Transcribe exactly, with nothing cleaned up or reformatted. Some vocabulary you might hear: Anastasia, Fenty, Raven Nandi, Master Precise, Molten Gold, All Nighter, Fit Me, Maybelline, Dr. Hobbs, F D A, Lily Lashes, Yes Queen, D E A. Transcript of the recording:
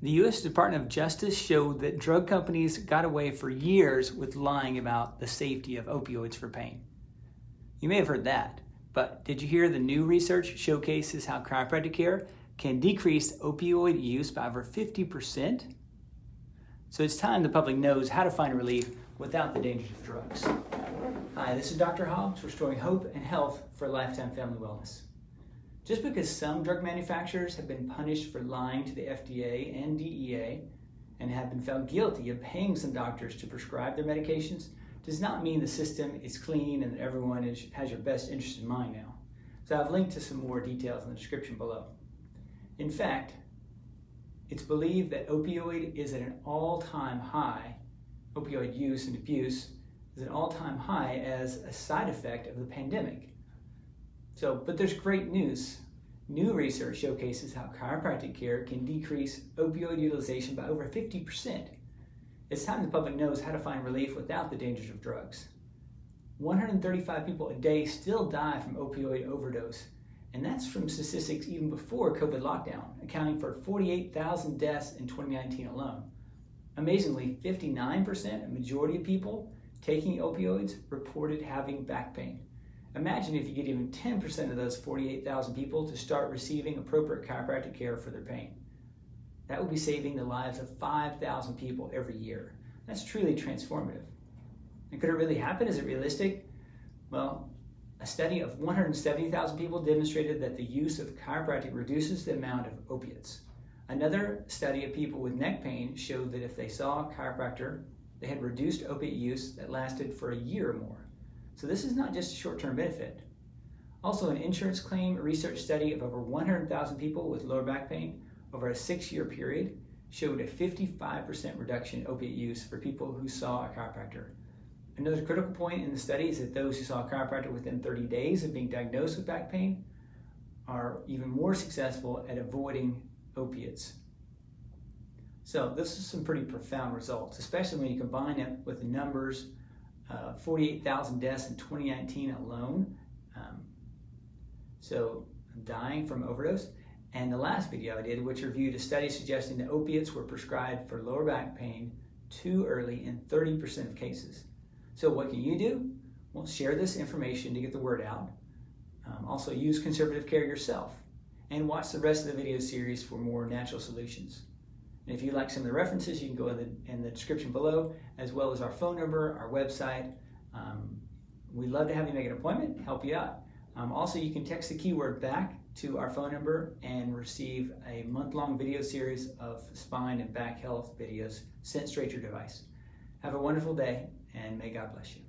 The U S Department of Justice showed that drug companies got away for years with lying about the safety of opioids for pain. You may have heard that, but did you hear the new research showcases how chiropractic care can decrease opioid use by over fifty percent? So it's time the public knows how to find relief without the dangers of drugs. Hi, this is Doctor Hobbs, restoring hope and health for lifetime family wellness. Just because some drug manufacturers have been punished for lying to the F D A and D E A and have been found guilty of paying some doctors to prescribe their medications does not mean the system is clean and that everyone is, has your best interest in mind now. So I've linked to some more details in the description below. In fact, it's believed that opioid is at an all-time high, opioid use and abuse is an all-time high as a side effect of the pandemic. So, but there's great news. New research showcases how chiropractic care can decrease opioid utilization by over fifty percent. It's time the public knows how to find relief without the dangers of drugs. one hundred thirty-five people a day still die from opioid overdose, and that's from statistics even before COVID lockdown, accounting for forty-eight thousand deaths in twenty nineteen alone. Amazingly, fifty-nine percent, a majority of people taking opioids reported having back pain. Imagine if you get even ten percent of those forty-eight thousand people to start receiving appropriate chiropractic care for their pain. That would be saving the lives of five thousand people every year. That's truly transformative. And could it really happen? Is it realistic? Well, a study of one hundred seventy thousand people demonstrated that the use of chiropractic reduces the amount of opiates. Another study of people with neck pain showed that if they saw a chiropractor, they had reduced opiate use that lasted for a year or more. So this is not just a short-term benefit. Also, an insurance claim research study of over one hundred thousand people with lower back pain over a six-year period showed a fifty-five percent reduction in opiate use for people who saw a chiropractor. Another critical point in the study is that those who saw a chiropractor within thirty days of being diagnosed with back pain are even more successful at avoiding opiates. So this is some pretty profound results, especially when you combine it with the numbers Uh, forty-eight thousand deaths in twenty nineteen alone, um, so dying from overdose. And the last video I did, which reviewed a study suggesting that opiates were prescribed for lower back pain too early in thirty percent of cases. So what can you do? Well, share this information to get the word out. Um, also, use conservative care yourself and watch the rest of the video series for more natural solutions. And if you like some of the references, you can go in the, in the description below, as well as our phone number, our website. Um, we'd love to have you make an appointment, help you out. Um, also, you can text the keyword back to our phone number and receive a month-long video series of spine and back health videos sent straight to your device. Have a wonderful day, and may God bless you.